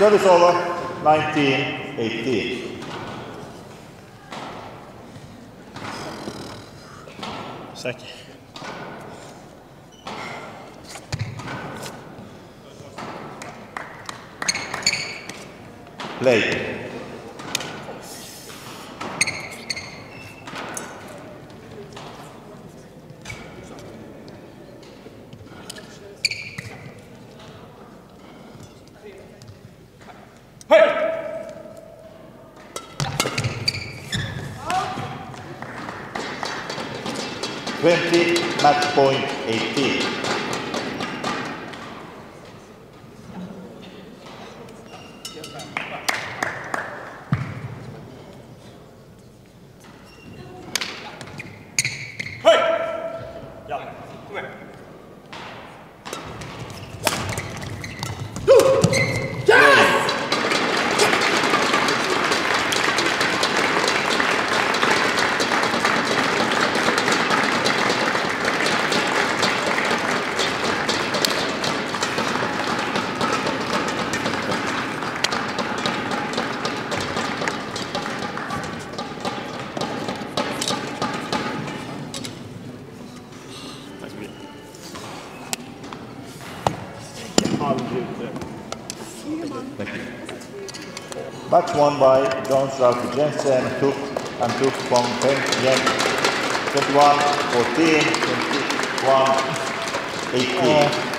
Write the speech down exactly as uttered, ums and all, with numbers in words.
Service over, nineteen eighteen. Second. Play. twenty, match point eighteen. Hey! Yeah, come here. Match won by Jones Ralfy Jansen, Thuc and Thuc Phuong Nguyen, twenty-one fourteen, twenty-one eighteen.